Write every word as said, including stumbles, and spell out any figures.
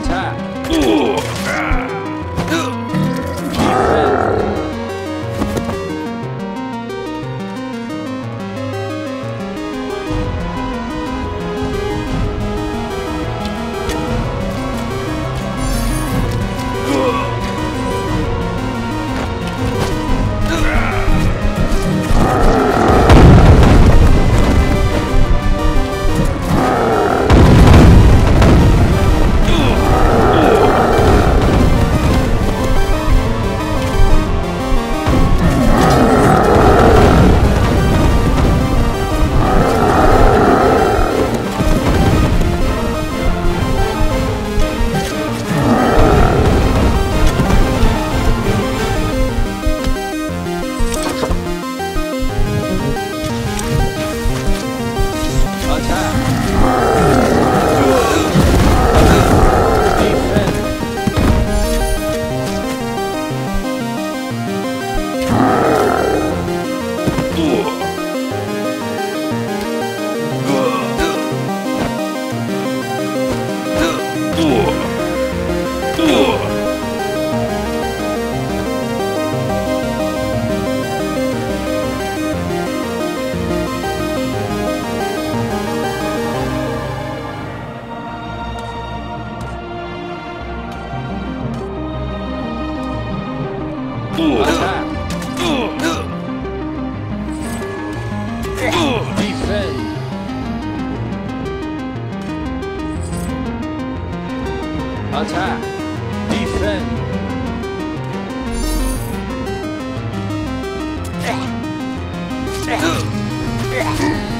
attack. Attack! Defend!